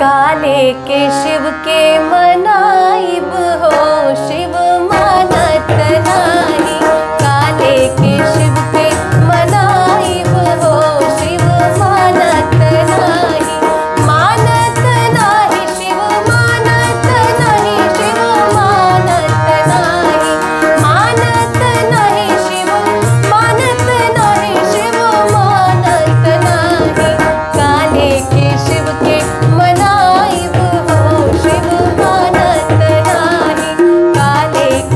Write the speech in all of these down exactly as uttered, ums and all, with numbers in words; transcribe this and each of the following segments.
काले के शिव के मनाइब हो शिव मानत नाही। काले के शिव के मनाइब हो शिव मानत नाही। मानत नाही शिव मानत नाही। शिव मानत नाही। मानत नाही शिव मानत नाही। शिव मानत नाही। काले के शिव के मनाइब हो शिव मानत नाही। काले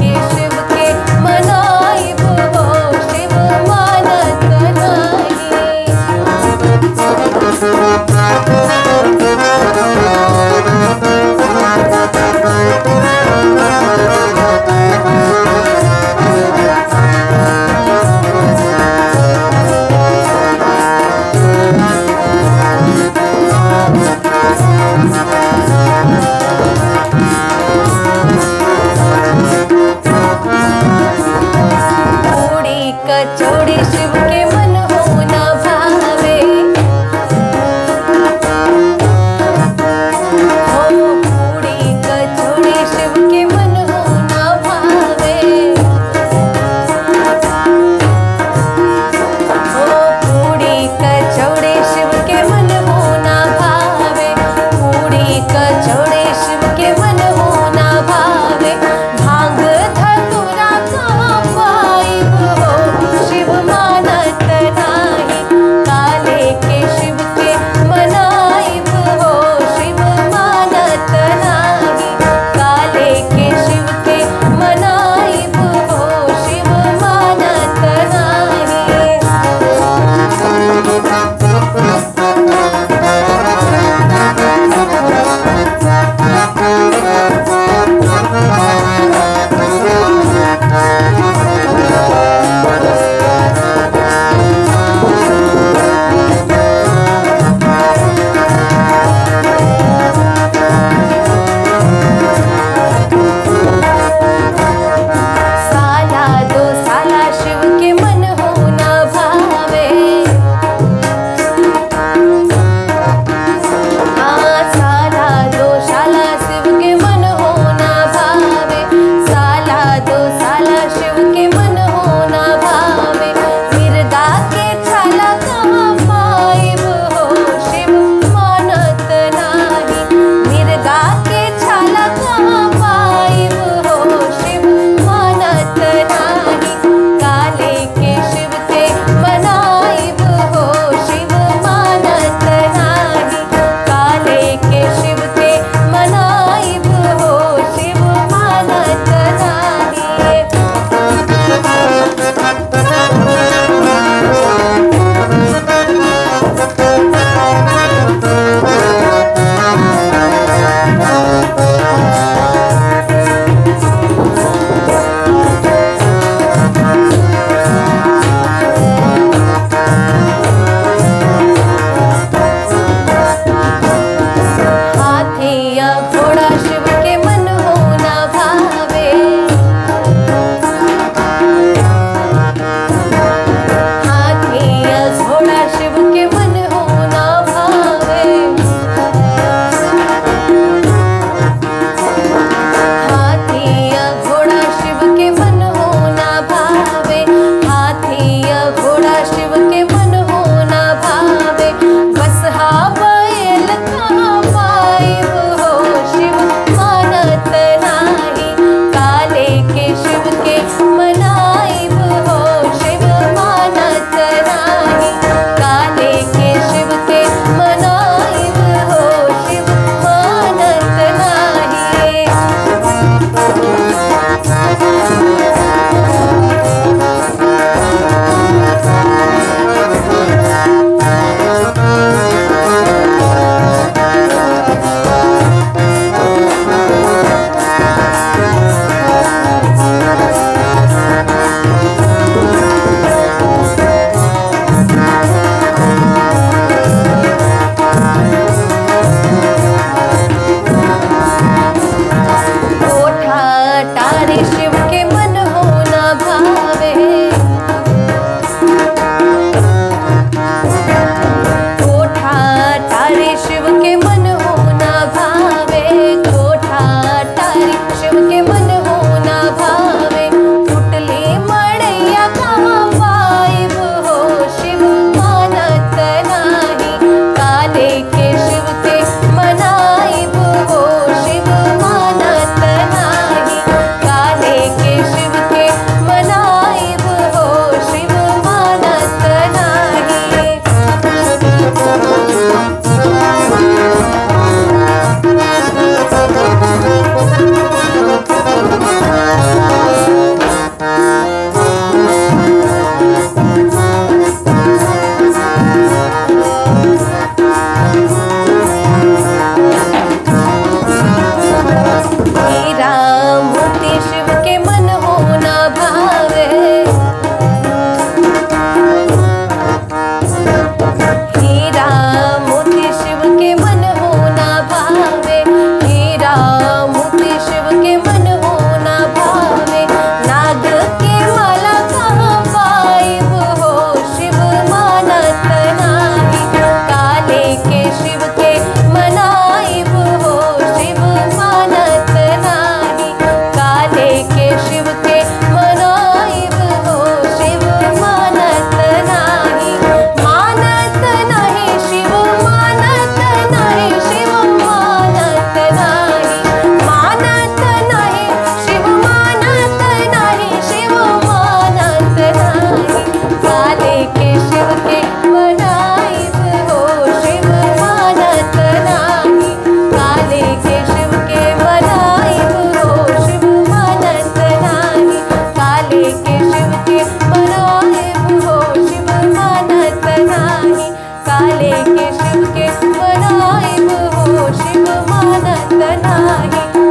लागे।